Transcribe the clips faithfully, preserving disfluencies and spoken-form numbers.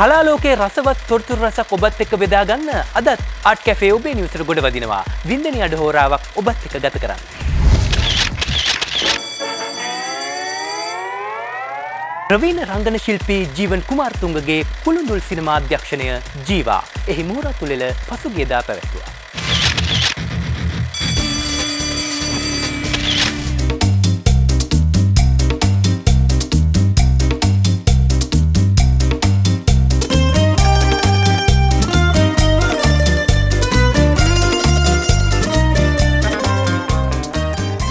කලාලෝකයේ රසවත් තොරතුරු රසක් ඔබත් එක්ක බෙදා ගන්න අදත් ආට් කැෆේ ඔබේ නිවසට ගොඩ වදිනවා. වින්දනීය අඩ හෝරාවක් ඔබත් එක්ක ගත කරන්න. Ravina Ranganashilpi Jeevan Kumar Tunga Pulundul Cinema Adhyakshanaye Jeeva එහි මෝරා තුලෙල පසුගියදා පැවැත්වුවා.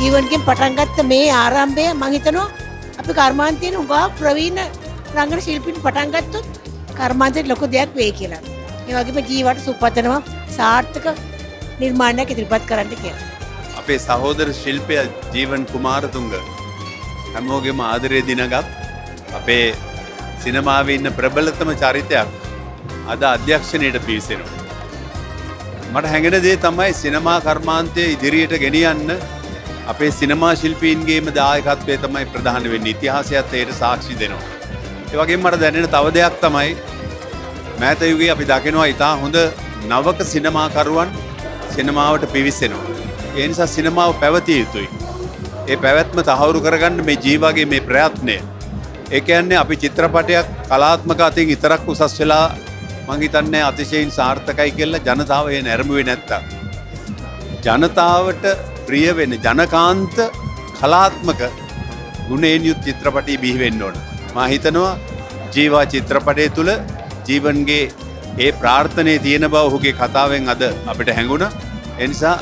Jeevan Patangat මේ ආරම්භය මම හිතනවා අපි කර්මාන්තයෙන් උගා ප්‍රවීණ රංගන ශිල්පීන් පටන් ගත්තොත් කර්මාන්තයට ලොකු දෙයක් වෙයි කියලා. ඒ වගේම ජීවට සුපතනවා සාර්ථක නිර්මාණයක් ඉදිරිපත් කරන්න කියලා. අපේ සහෝදර ශිල්පියා ජීවන් කුමාරතුංග හැමෝගෙම ආදරේ දිනගත් අපේ සිනමාවේ ඉන්න ප්‍රබලතම චරිතයක් අද අධ්‍යක්ෂණයට පිවිසෙනවා. මට හැඟෙන දේ තමයි සිනමා කර්මාන්තයේ ඉදිරියට ගෙනියන්න අපේ සිනමා ශිල්පීන්ගේම දායකත්වය තමයි ප්‍රධාන වෙන්නේ. ඉතිහාසයත් ඒට සාක්ෂි දෙනවා. ඒ වගේම මට දැනෙන තව දෙයක් තමයි මෑත යුගයේ අපි දකිනවා ඉතා හොඳ නවක සිනමාකරුවන් සිනමාවට පිවිසෙනවා. ඒ නිසා සිනමාව පැවතිය යුතුයි. ඒ පැවැත්ම තහවුරු කරගන්න මේ ජීවගේ මේ ප්‍රයත්නය. ඒ කියන්නේ අපි චිත්‍රපටයක් කලාත්මක අතින් විතරක් උසස් වෙලා මං හිතන්නේ අතිශයින් සාර්ථකයි කියලා ජනතාව ඒ නැරඹුවේ නැත්තම්. ජනතාවට ප්‍රිය වෙන ජනකාන්ත කලාත්මක ගුණයෙන් යුත් චිත්‍රපටි බිහි වෙන්න ඕන. මා හිතනවා ජීවා චිත්‍රපටය තුල ජීවන්ගේ ඒ ප්‍රාර්ථනාවේ තියෙන බව ඔහුගේ කතාවෙන් අද අපිට හැඟුණා. ඒ නිසා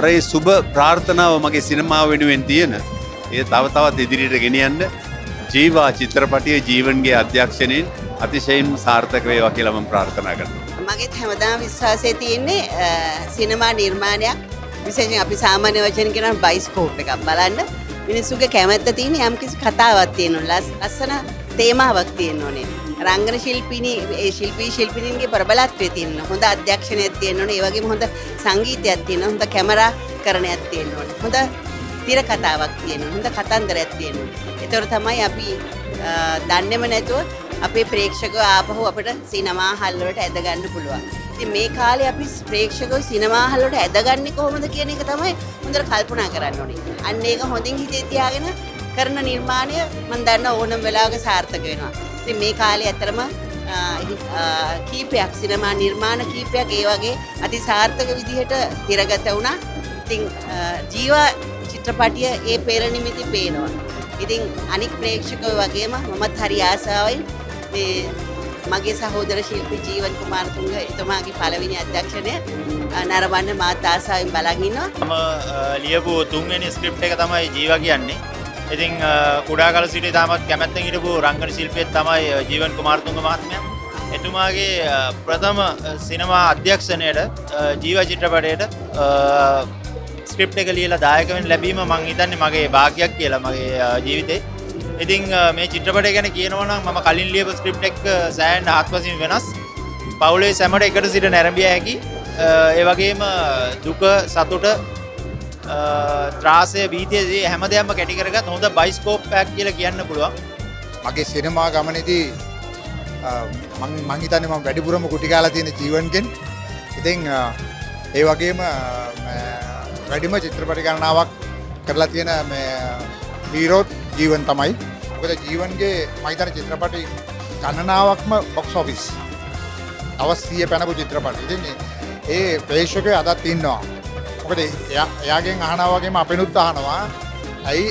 අර ඒ සුබ ප්‍රාර්ථනාව මගේ සිනමාව වෙනුවෙන් තියෙන ඒ තව තවත් ඉදිරියට ගෙනියන්න ජීවා චිත්‍රපටියේ ජීවන්ගේ අධ්‍යක්ෂණයෙන් අතිශයින්ම සාර්ථක වේවා කියලා මම ප්‍රාර්ථනා කරනවා. මගේත් හැමදාම විශ්වාසය තියෙන්නේ සිනමා නිර්මාණයක් විශේෂයෙන් අපි සාමාන්‍ය වචන කියනවා බයිස්කෝප් එකක් බලන්න මිනිස්සුගේ කැමැත්ත තියෙන යම්කිසි කතාවක් තියෙනවා ලස්සන තේමාවක් තියෙනෝනේ රංගන ශිල්පිනී ඒ ශිල්පී ශිල්පිනින්ගේ ප්‍රබලත්වය තියෙන හොඳ අධ්‍යක්ෂණයක් තියෙනෝනේ ඒ වගේම හොඳ සංගීතයක් තියෙනවා හොඳ කැමරා කරණයක් තියෙනෝනේ හොඳ තිර කතාවක් තියෙනවා හොඳ කතන්දරයක් තියෙනවා ඒතර තමයි අපි දන්නේම නැතුව අපේ ප්‍රේක්ෂකව ආපහු අපිට සිනමා හල් වලට ඇද ගන්න පුළුවන්. ඉතින් මේ කාලේ අපි ප්‍රේක්ෂකව සිනමා හල් වලට ඇද ගන්නේ කොහොමද කියන එක තමයි හොඳට කල්පනා කරන්න ඕනේ. අන්න ඒක හොඳින් හිතේ තියාගෙන කරන නිර්මාණය මම දන්නා ඕනම වෙලාවක සාර්ථක වෙනවා. ඉතින් මේ කාලේ ඇත්තටම කීපයක් සිනමා නිර්මාණ කීපයක් ඒ වගේ අති සාර්ථක විදිහට තිරගත වුණා. ඉතින් ජීවා චිත්‍රපටිය ඒ පෙරනිමිති පේනවා. ඉතින් අනික් ප්‍රේක්ෂකව වගේම මමත් හරි ආසාවෙන් මගේ සහෝදර ශිල්පී ජීවන් කුමාරතුංග එතුමාගේ පළවෙනි අධ්‍යක්ෂණය නරඹන්න මාත් ආසාවෙන් බලන් ඉන්නවා. මම ලියපු තුන්වෙනි ස්ක්‍රිප්ට් එක තමයි ජීවා කියන්නේ. ඉතින් කුඩා කාල සිට තාමත් කැමැත්තෙන් හිටපු රංගන ශිල්පියෙක් තමයි ජීවන් කුමාරතුංග මහත්මයා. එතුමාගේ ප්‍රථම සිනමා අධ්‍යක්ෂණයට ජීවා චිත්‍රපටයට ස්ක්‍රිප්ට් එක ලියලා දායක වෙන්න ලැබීම මම හිතන්නේ මගේ වාසනාවක් කියලා මගේ ජීවිතේ. ඉතින් මේ චිත්‍රපටය ගැන කියනවා නම් මම කලින් ලියපු ස්ක්‍රිප්ට් එක සෑහෙන ආත්මසින් වෙනස්. පවුලේ සැමට එකට සිට නැරඹිය හැකි. ඒ වගේම දුක, සතුට, ත්‍රාසය, බීතිය හැමදේම කැටි කරගත් හොඳ බයිස්කෝප් එකක් කියලා කියන්න පුළුවන්. මගේ සිනමා ගමනේදී මම මං හිතන්නේ මම වැඩිපුරම කුටි කාලා තියෙන ජීවන්ගෙන්. ඉතින් ඒ වගේම වැඩිම චිත්‍රපට ගණනාවක් කරලා තියෙන මේ හීරෝත් ජීවන් තමයි. මොකද ජීවන්ගේ මයිතර චිත්‍රපටි ගණනාවක්ම බොක්ස් ඔෆිස් අවස්ථිය පැනපු චිත්‍රපටි. ඉතින් ඒ ප්‍රේක්ෂකය අදත් ඉන්නවා. මොකද එයාගෙන් අහනවා වගේම අපෙනුත් අහනවා. ඇයි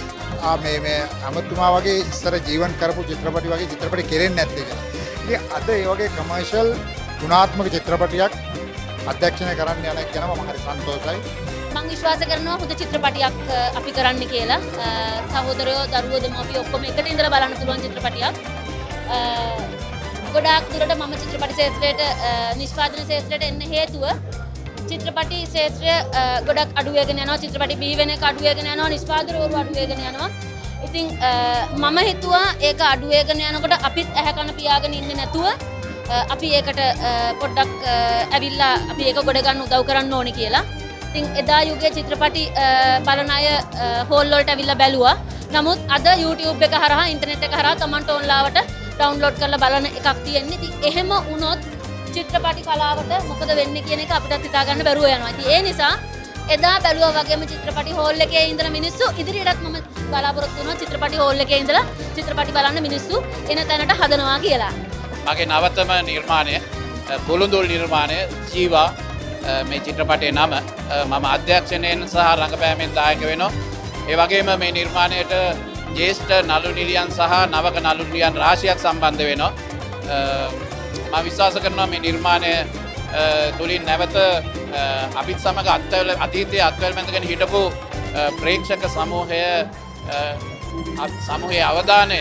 මේ මේ අමතුමා වගේ ඉස්සර ජීවන් කරපු චිත්‍රපටි වගේ චිත්‍රපටි කෙරෙන්නේ නැත්තේ කියලා. ඉතින් අද ඒ වගේ කොමර්ෂල් ගුණාත්මක චිත්‍රපටියක් අධ්‍යක්ෂණය කරන්න යන එක ගැන මම හරි සන්තෝෂයි. මම විශ්වාස කරනවා හොඳ චිත්‍රපටියක් අපි කරන්න කියලා. සහෝදරයෝ දරුවෝ දෙමව්පියෝ ඔක්කොම එකට ඉඳලා බලන්න පුළුවන් චිත්‍රපටියක්. ගොඩාක් දුරට මම චිත්‍රපට ශාස්ත්‍රයට නිෂ්පාදන ශාස්ත්‍රයට එන්න හේතුව චිත්‍රපටි ශාස්ත්‍රය ගොඩක් අඩු වෙගෙන යනවා. චිත්‍රපටි බිහි වෙන එක අඩු වෙගෙන යනවා. නිෂ්පාදකවරු අඩු වෙගෙන යනවා. ඉතින් මම හිතුවා ඒක අඩු වෙගෙන යනකොට අපිත් ඇහැ කන පියාගෙන ඉන්නේ නැතුව අපි ඒකට පොඩ්ඩක් ඇවිල්ලා අපි ඒක ගොඩ ගන්න උදව් කරන්න ඕනේ කියලා. එදා යුගයේ චිත්‍රපටි බලන අය හෝල් වලට අවිල්ලා බැලුවා. නමුත් අද YouTube එක හරහා ඉන්ටර්නෙට් එක හරහා කමෙන්ට් ඕන්ලාවට डाउनलोड කරලා බලන එකක් තියෙන්නේ. ඉතින් එහෙම වුණොත් චිත්‍රපටි කලාවට මොකද වෙන්නේ කියන එක අපිටත් හිතා ගන්න බැරුව යනවා. ඉතින් ඒ නිසා එදා බැලුවා වගේම චිත්‍රපටි හෝල් එකේ ඉඳලා මිනිස්සු ඉදිරියටත් මම බලාපොරොත්තු වෙනවා චිත්‍රපටි හෝල් එකේ ඉඳලා චිත්‍රපටි බලන්න මිනිස්සු එන තැනට හදනවා කියලා. මගේ නවතම නිර්මාණය බුලුඳුල් නිර්මාණය ජීවා මේ චිත්‍රපටයේ නම මම අධ්‍යක්ෂණයෙන් සහ රංගපෑමෙන් දායක වෙනවා. ඒ වගේම මේ නිර්මාණයට ජේෂ්ඨ නළු නිලියන් සහ නවක නළු නිලියන් රාශියක් සම්බන්ධ වෙනවා. මම විශ්වාස කරනවා මේ නිර්මාණය තුලින් නැවත අපිත් සමග අත්වල අතීතයේ අත්වල බඳගෙන හිටපු ප්‍රේක්ෂක සමූහය සමූහයේ අවධානය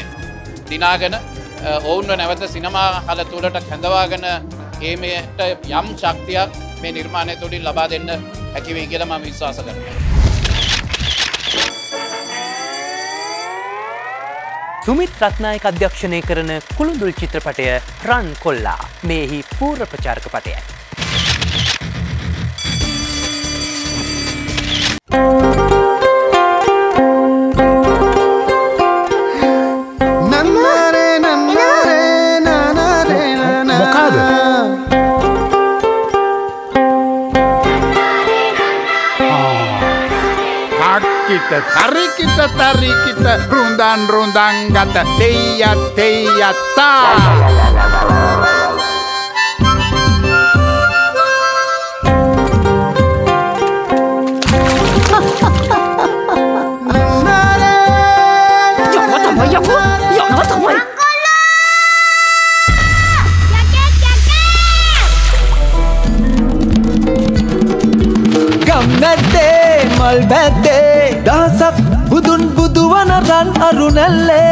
දිනාගෙන ඔවුන්ව නැවත සිනමා හල තුලට කැඳවාගෙන ඒමේට යම් ශක්තියක් මේ නිර්මාණය තුලින් ලබා දෙන්න හැකි වෙයි කියලා මම විශ්වාස කරනවා. සුමිත් රත්නායක අධ්‍යක්ෂණය කරන කුළුඳුල් චිත්‍රපටය රන් කොල්ලා මේහි පූර්ව ප්‍රචාරක පටයයි. Tari kita, tari kita, rundan rundan gata, teya teya ta. Jangan tunggu, jangan, jangan tunggu. Angkola, jaket jaket. Gamete, malbete. Dasak budun buduan aran arunalle.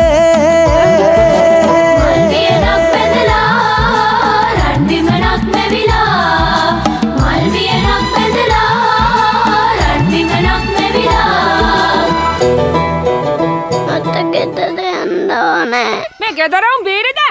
Malviyanak pedala, randimanak mevila. Malviyanak pedala, randimanak mevila. Mata gedare ando ne. Me gedaram birida.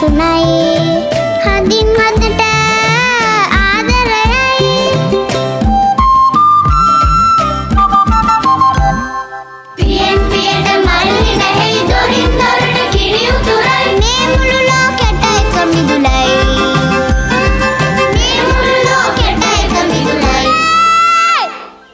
Sunai hadin hadata aadarai pm piyata malli nahi dorin dorata kiri uturai me mulu lokata ekamidulai me mulu lokata ekamidulai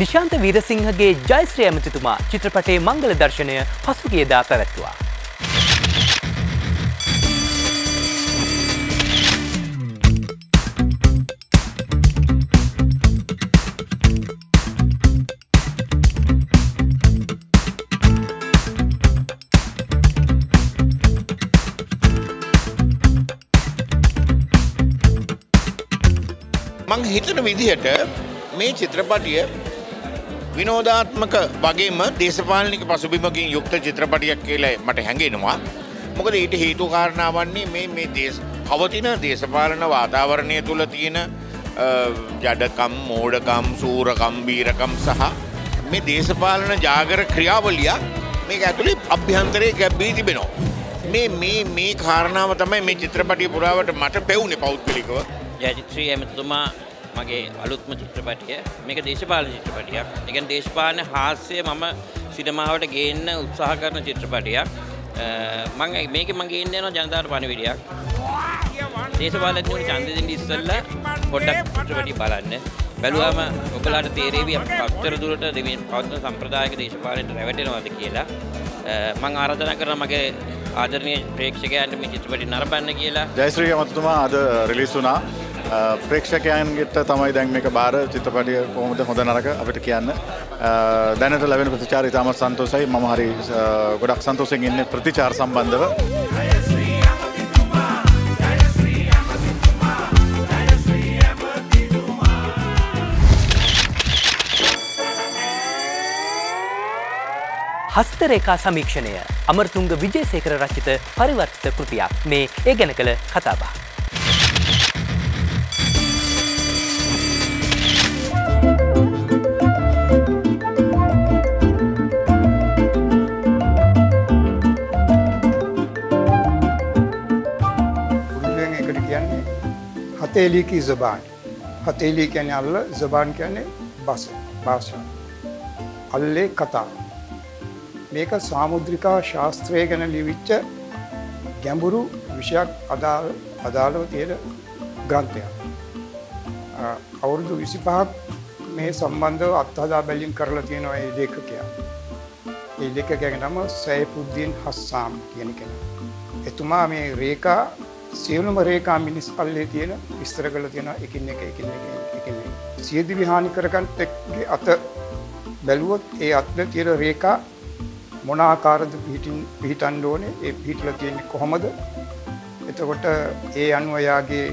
Nishantha වීරසිංහගේ Jayasri ඇමතිතුමා චිත්‍රපටයේ මංගල දර්ශනය පසුගියදා පැවැත්වුවා. මං හිතන විදිහට මේ චිත්‍රපටය විනෝදාත්මක වගේම දේශපාලනික පසුබිමකින් යුක්ත චිත්‍රපටයක් කියලා මට හැඟෙනවා. මොකද ඊට හේතු කාරණා වන්නේ මේ මේ දේශ පවතින දේශපාලන වාතාවරණය තුල තියෙන ජඩකම්, මෝඩකම්, සූරකම්, බීරකම් සහ මේ දේශපාලන ජාගර ක්‍රියාවලිය මේක ඇතුලේ අභ්‍යන්තරයේ ගැඹී තිබෙනවා. මේ මේ මේ කාරණාව තමයි මේ චිත්‍රපටයේ පුරාවට මට පෙවුනේ පෞද්ගලිකව. ජයශ්‍රී ඇමතිතුමා මගේ අලුත්ම චිත්‍රපටය මේක දේශපාලන චිත්‍රපටයක්. ඒ කියන්නේ දේශපාලන හාස්‍ය මම සිනමාවට ගේන්න උත්සාහ කරන චිත්‍රපටයක්. මේක මගේ ඉන්න යනවා ජනතාවට පණිවිඩයක්. දේශපාලඥයෝ ඡන්දෙ දෙන්න ඉස්සෙල්ලා පොඩ්ඩක් පිටපටි බලන්න. බැලුවාම ඔබලාට තේරෙවි අපි අක්තර දුරට මේ පවත්වන සම්ප්‍රදායික දේශපාලනයට රැවටෙනවද කියලා. මම ආරාධනා කරනවා මගේ ආදරණීය ප්‍රේක්ෂකයන්ට මේ චිත්‍රපටි නරඹන්න කියලා. ජයශ්‍රී මහත්මයා අද රිලීස් වුණා. ප්‍රේක්ෂකයන්ට තමයි දැන් මේක බාර චිත්‍රපටිය කොහොමද හොඳ නරක අපිට කියන්න. දැනට ලැබෙන ප්‍රතිචාර ඉතාමත් සන්තෝෂයි. මම හරි ගොඩක් සන්තෝෂයෙන් ඉන්නේ ප්‍රතිචාර සම්බන්ධව. හස්තරේඛා සමීක්ෂණය අමරතුංග විජේසේකර රචිත පරිවර්තිත කෘතියක්. මේ ඒ ගැන කළ කතාබහ. Hateli ki zuban. Hateli කියන්නේ අල්ල, zuban කියන්නේ බස, භාෂා. අල්ලේ කතා. මේක සාමුද්‍රිකා ශාස්ත්‍රය ගැන ලියවිච්ච ගැඹුරු විෂයක් අදාළ අදාළව තියෙන ග්‍රන්ථයක්. අවුරුදු විසිපහක් මේ සම්බන්ධව අත්හදා බැලීම් කරලා තියෙනවා මේ ලේඛකයා. මේ ලේඛකයාගේ නම සයිෆුද්දීන් හස්සාම් කියන කෙනා. එතුමා මේ රේඛා සියලුම රේඛා මිනිස් පල්ලේ තියෙන විස්තර කරලා තියෙනවා එකින් එක එකින් එක එකින් එක සියදිවි හානි කරගත් එක්ගේ අත බැලුවොත් ඒ අත්වල තියෙන රේඛා මොන ආකාරද පිටින් පිටන්න ඕනේ ඒ පිටලා තියෙන්නේ කොහමද එතකොට ඒ අනුව යාගේ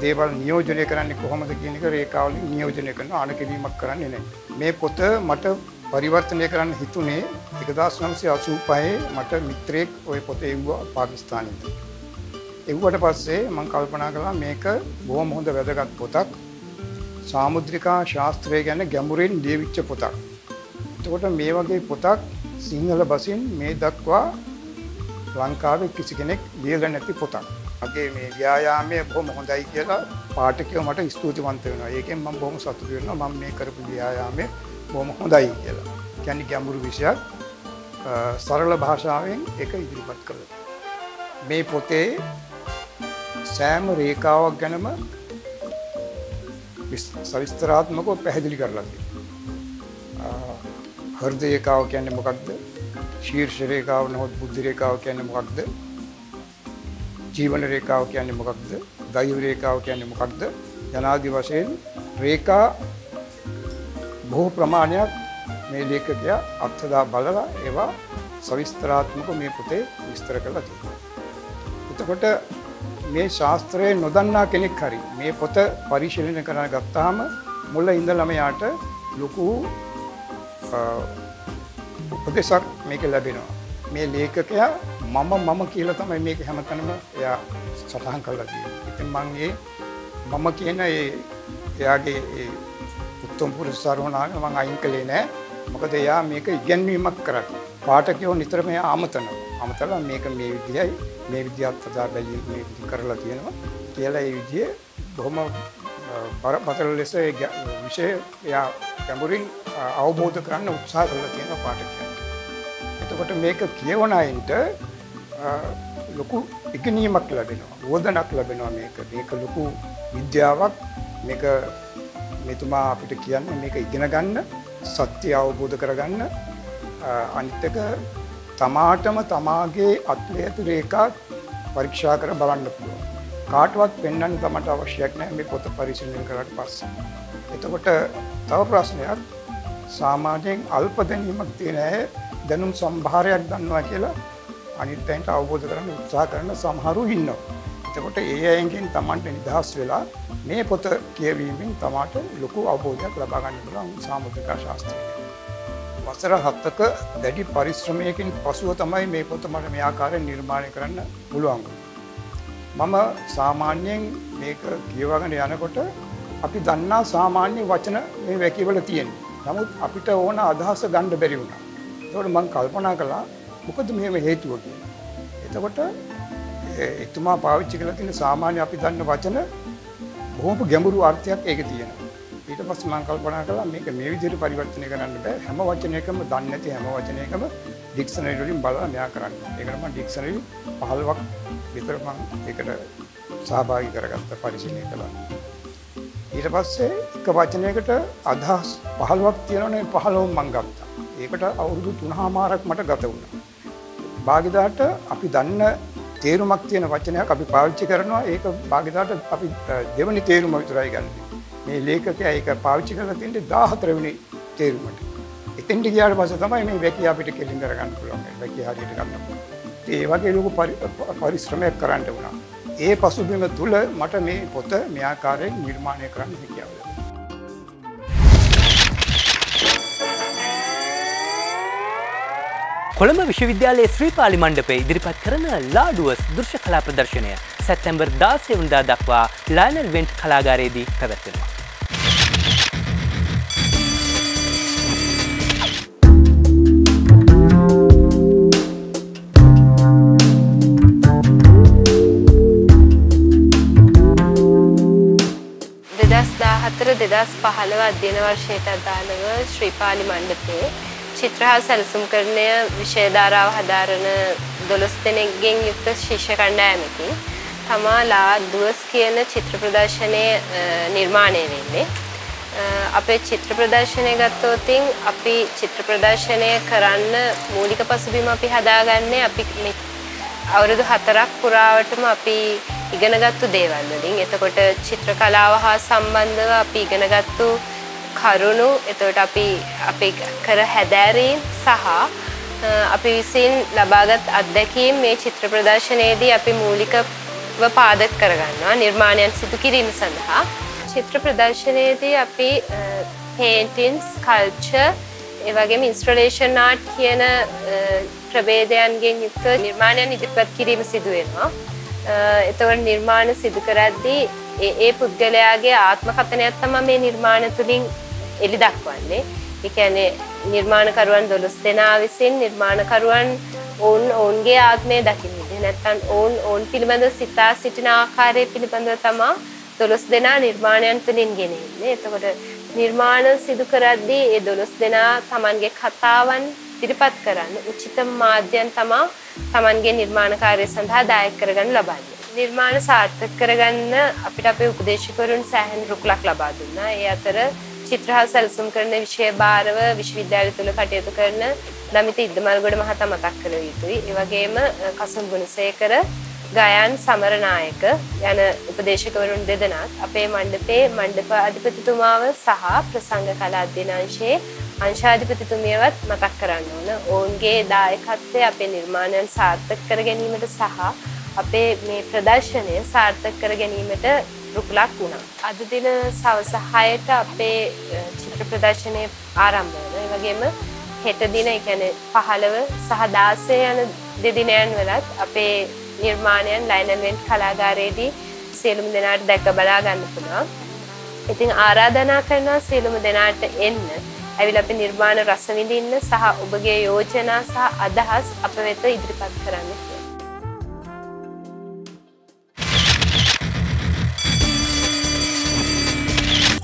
දේවල් නියෝජනය කරන්නේ කොහමද කියන එක රේඛාවල නියෝජනය කරන අනකෙවීමක් කරන්නේ නැහැ මේ පොත මට පරිවර්තනය කරන්න හිතුනේ nineteen eighty-five මට මිත්‍රයෙක් ওই පොත එවුවා පාකිස්තානයේ එවුවට පස්සේ මම කල්පනා කළා මේක බොහොම හොඳ වැදගත් පොතක් සාමුද්‍රිකා ශාස්ත්‍රය ගැන ගැඹුරින් ලියවිච්ච පොතක්. එතකොට මේ වගේ පොතක් සිංහල බසින් මේ දක්වා ලංකාවේ කිසි කෙනෙක් ලියලා නැති පොතක්. අගේ මේ ව්‍යායාමය බොහොම හොඳයි කියලා පාඨකයෝ මට ස්තුතිවන්ත වෙනවා. ඒකෙන් මම බොහොම සතුටු වෙනවා. මම මේ කරපු ව්‍යායාමය බොහොම හොඳයි කියලා. කියන්නේ ගැඹුරු විෂයක් සරල භාෂාවෙන් ඒක ඉදිරිපත් කළා. මේ පොතේ සෑම රේඛාවක් ගැනම සවිස්තරාත්මකව පැහැදිලි කරලා තියෙනවා. හෘද රේඛාව කියන්නේ මොකක්ද? ශීර්ෂ රේඛාව නැහොත් බුද්ධි රේඛාව කියන්නේ මොකක්ද? ජීවන රේඛාව කියන්නේ මොකක්ද? දෛව රේඛාව කියන්නේ මොකක්ද? යනාදී වශයෙන් රේඛා බොහෝ ප්‍රමාණයක් මේ ලේඛකයා අත්දැක බලලා ඒවා සවිස්තරාත්මකව මේ පොතේ විස්තර කරලා තියෙනවා. එතකොට මේ ශාස්ත්‍රයේ නොදන්නා කෙනෙක් හරි මේ පොත පරිශීලනය කරන ගත්තාම මුල ඉඳලම යාට ලොකු උපදේශක් මේක ලැබෙනවා. මේ ලේඛකයා මම මම කියලා තමයි මේක හැමතැනම එයා සටහන් කරලා තියෙන්නේ. ඉතින් මම ඒ මම කියන ඒ එයාගේ ඒ උත්තම පුරුෂාරෝණාව මම අයින් කළේ නෑ. මොකද එයා මේක ඉගැන්වීමක් කරන්නේ. පාඨකයෝ නිතරම ආමතනවා. ආමතලා මේක මේ විදියයි මේ විදියට සදා බැලීම මේ විදිහ කරලා තියෙනවා කියලා ඒ විදිය බොහොම පතරල ලෙස ඒ විෂය යා ගැඹුරින් අවබෝධ කරන්න උත්සාහ කරලා තියෙනවා පාඨකයන්ට. එතකොට මේක කියවන අයට ලොකු ඉගෙනීමක් ලැබෙනවා. වෝදනක් ලැබෙනවා මේක. මේක ලොකු විද්‍යාවක්. මේක මෙතුමා අපිට කියන්නේ මේක ඉගෙන ගන්න සත්‍ය අවබෝධ කරගන්න අනිත් එක තමාටම තමාගේ අත්ලේතු රේඛා පරීක්ෂා කර බලන්න පුළුවන්. කාටවත් පෙන්වන්න තමට අවශ්‍යයක් නැහැ මේ පොත පරිශීලනය කරාට පස්සේ. එතකොට තව ප්‍රශ්නයක් සමාජයෙන් අල්ප දැනීමක් තියෙන අය දැනුම් සම්භාරයක් දන්නවා කියලා අනිත් අයට අවබෝධ කරගන්න උත්සාහ කරන සමහරු ඉන්නවා. එතකොට ඒ අයගෙන් තමන්ට නිදහස් වෙලා මේ පොත කියවීමෙන් තමාට ලොකු අවබෝධයක් ලබා ගන්න පුළුවන් සාමුද්‍රිකා ශාස්ත්‍රය. වසර හතක දැඩි පරිශ්‍රමයකින් පසුව තමයි මේ පොත මට මේ ආකාරයෙන් නිර්මාණය කරන්න පුළුවන් වුනේ. මම සාමාන්‍යයෙන් මේක කියවගෙන යනකොට අපි දන්නා සාමාන්‍ය වචන මේ වැකිවල තියෙනවා. නමුත් අපිට ඕන අදහස ගන්න බැරි වුණා. ඒකට මම කල්පනා කළා මොකද මෙහෙම හේතුව කියලා. එතකොට එතුමා පාවිච්චි කරලා තියෙන සාමාන්‍ය අපි දන්න වචන බොහොම ගැඹුරු අර්ථයක් ඒකේ තියෙනවා. ඊට පස්සේ මම කල්පනා කළා මේක මේ විදිහට පරිවර්තනය කරන්න බෑ හැම වචනයකම දන්නේ නැති හැම වචනයකම ඩික්ෂනරි වලින් බලලා මෙයා කරන්නේ. ඒකට මම ඩික්ෂනරි පහළොවක් විතර මම ඒකට සහභාගී කරගත්ත පරිශීලනය කළා. ඊට පස්සේ එක වචනයකට අදහස් පහළොවක් තියෙනවනේ පහළොවම මම ගත්තා. ඒකට අවුරුදු තුනමාරක් මට ගත වුණා. භාගිදාට අපි දන්න තේරුමක් තියෙන වචනයක් අපි පාවිච්චි කරනවා ඒක භාගිදාට අපි දෙවෙනි තේරුම විතරයි ගන්න. මේ ලේඛකයා ඒක පාවිච්චි කරලා තියෙන්නේ දාහතර වෙනි තේරුමට. එතෙන්ට ගියාට පස්සේ තමයි මේ වැකිය අපිට කෙලින් කරගන්න පුළුවන්. වැකිය හරියට ගන්න පුළුවන්. ඒ වගේ ලොකු පරිශ්‍රමයක් කරන්න වුණා. ඒ පසුබිම තුල මට මේ පොත මේ ආකාරයෙන් නිර්මාණය කරන්න හැකියාව ලැබුණා. කොළඹ විශ්වවිද්‍යාලයේ ශ්‍රී පාලි මණ්ඩපයේ ඉදිරිපත් කරන ලාඩුවස් දෘශ්‍ය කලා ප්‍රදර්ශනය සැප්තැම්බර් දාසය වනදා දක්වා ලයනල් වෙන්ට් කලාගාරයේදී පැවැත්වෙනවා. දෙදහස් දහතර දෙදහස් පහළොව අධ්‍යයන වර්ෂයට අදාළව ශ්‍රී පාලි මණ්ඩපයේ चित्र सलसुम करने विषय दारा हदारण दोलस्तेने गेंग युक्त शीर्षक अंडाय में कि हमारा दुस के न चित्र प्रदर्शने निर्माण है अपे चित्र प्रदर्शने गतो थिंग अपे चित्र प्रदर्शने करान मूलिक पशुबीमा पे हदागने अपे और दो हतरक पुरावट में अपे इगनगतो देवाल दिंग ये तो कोटे चित्रकलावा हा संबंध अपे इगनगतो කරුණු එතකොට අපි අපේ කර හැදෑරීම් සහ අපි විසින් ලබාගත් අත්දැකීම් මේ චිත්‍ර ප්‍රදර්ශනයේදී අපි මූලිකව පාදක කරගන්නවා නිර්මාණයන් සිදු කිරීම සඳහා චිත්‍ර ප්‍රදර්ශනයේදී අපි paintings sculpture ඒ වගේම installation art කියන ප්‍රභේදයන්ගෙන් යුක්ත නිර්මාණයන් ඉදිරිපත් කිරීම සිදු වෙනවා එතකොට නිර්මාණ සිදු කරද්දී ඒ ඒ පුද්ගලයාගේ ආත්මකථනයක් තමයි මේ නිර්මාණ තුලින් එලි දක්වන්නේ. ඒ කියන්නේ නිර්මාණකරුවන් දොළොස් දෙනා විසින් නිර්මාණකරුවන් ඔවුන් ඔවුන්ගේ ආත්මය දකින්නේ. නැත්නම් ඔවුන් ඔවුන් පිළිබඳ සිතා සිටින ආකාරය පිළිබඳව තමයි දොළොස් දෙනා නිර්මාණයන් තුලින් ගෙනෙන්නේ. එතකොට නිර්මාණ සිදු කරද්දී ඒ දොළොස් දෙනා Tamanගේ කතාවන් ඉදිරිපත් කරන උචිතම මාධ්‍යයන් තමයි Tamanගේ නිර්මාණ කාර්ය සඳහා දායක කරගන්න ලබන්නේ. निर्माण सार्थक करगन्न අපිට අපේ උපදේශකවරුන් සෑහෙන රුකුලක් ලබා දුන්නා. ඒ අතර චිත්‍ර හා සැලසුම් කරන විෂය භාරව විශ්වවිද්‍යාලය තුල කටයුතු කරන නමිත ඉද්දමල්ගොඩ මහතා මතක් කළ යුතුයි. ඒ වගේම කසම් ගුණසේකර, ගයන් සමරනායක යන උපදේශකවරුන් දෙදෙනාත් අපේ මණ්ඩපයේ මණ්ඩප අධිපතිතුමාව සහ ප්‍රසංග කලා අධ්‍යනාංශයේ අංශාධිපතිතුමියවත් මතක් කරන්න ඕන. ඔවුන්ගේ දායකත්වය අපේ නිර්මාණයන් සාර්ථක කර ගැනීමට සහ අපේ මේ ප්‍රදර්ශනය සාර්ථක කර ගැනීමට රුකුලක් වුණා. අද දින සවස හයට අපේ චිත්‍ර ප්‍රදර්ශනය ආරම්භ වෙනවා. ඒ වගේම හෙට දින, ඒ කියන්නේ පහළොව සහ දාසය යන දෙදිනයන් වලත් අපේ නිර්මාණයන් ලයිනමන්ට් කලාගාරයේදී සියලුම දෙනාට දැක බලා ගන්න පුළුවන්. ඉතින් ආරාධනා කරනවා සියලුම දෙනාට එන්න. ඇවිල්ලා අපේ නිර්මාණ රස විඳින්න සහ ඔබගේ යෝජනා සහ අදහස් අප වෙත ඉදිරිපත් කරන්න.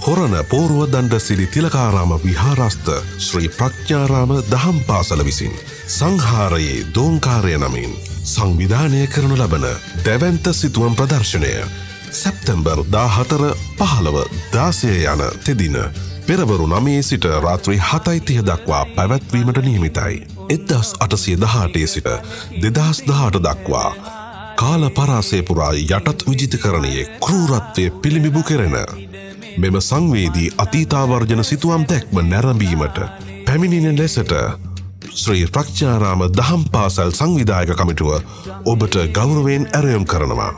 කොරණ පෝරුව දණ්ඩසිරි තිලකාරාම විහාරස්ත ශ්‍රී ප්‍රඥාරාම දහම් පාසල විසින් සංහාරයේ දෝංකාරය නමින් සංවිධානය කරනු ලබන දැවැන්ත සිතුවම් ප්‍රදර්ශනය සැප්තැම්බර් දාහතර පහළොව දාසය යන තෙදින පෙරවරු නවයේ සිට රාත්‍රී හතයි තිහ දක්වා පැවැත්වීමට නියමිතයි. එක්දහස් අටසිය දහඅටේ සිට දෙදහස් දහඅට දක්වා කාල පරාසය පුරා යටත් විජිතකරණයේ ක්‍රූරත්වය පිළිඹු කෙරෙන මෙම සංවේදී අතීතාවර්ජන සිතුවම් දැක්ම නැරඹීමට පැමිණෙන ලෙසට ශ්‍රී ප්‍රඥාරාම දහම් පාසල් සංවිධායක කමිටුව ඔබට ගෞරවයෙන් ඇරයුම් කරනවා.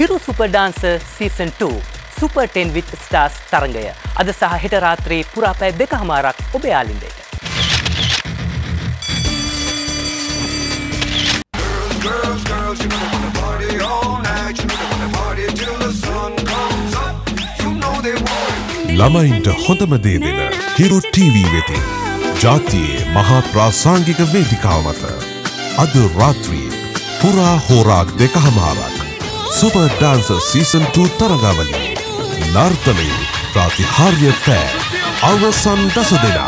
Hiru super dancer season two super ten with stars තරඟය අද සහ හෙට රාත්‍රී පුරා පැය දෙකමාරක් ඔබ යාළුවෙන්ට. ළමයින්ට හොඳම දේ දෙන හිරු ටීවී වෙතින් ජාතියේ මහා ප්‍රාසංගික වේදිකාව මත අද රාත්‍රියේ පුරා හෝරා දෙකමාරක් Super Dancer Season two Tarangavali Nartane Pratiharya Pair Avasan Dasadena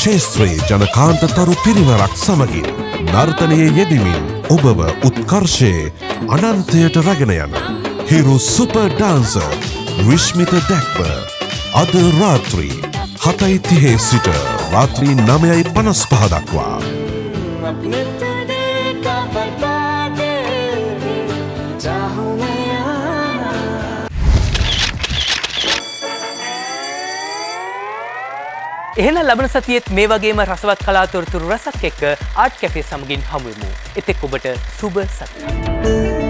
Shestre Janakanta Taru Pirivarak Samagin Nartane Yedimin Obava Utkarshe Ananthayata Raganayana Hero Super Dancer Rishmita Dakbar Ada Ratri Hatai Tihe Sita Ratri Namayai Panaspahadakwa එහෙනම් ලබන සතියේත් මේ වගේම රසවත් කලාතුරතුරු රසක් එක්ක art cafe සමගින් හමු වෙමු. එතෙක් ඔබට සුබ සතියක්.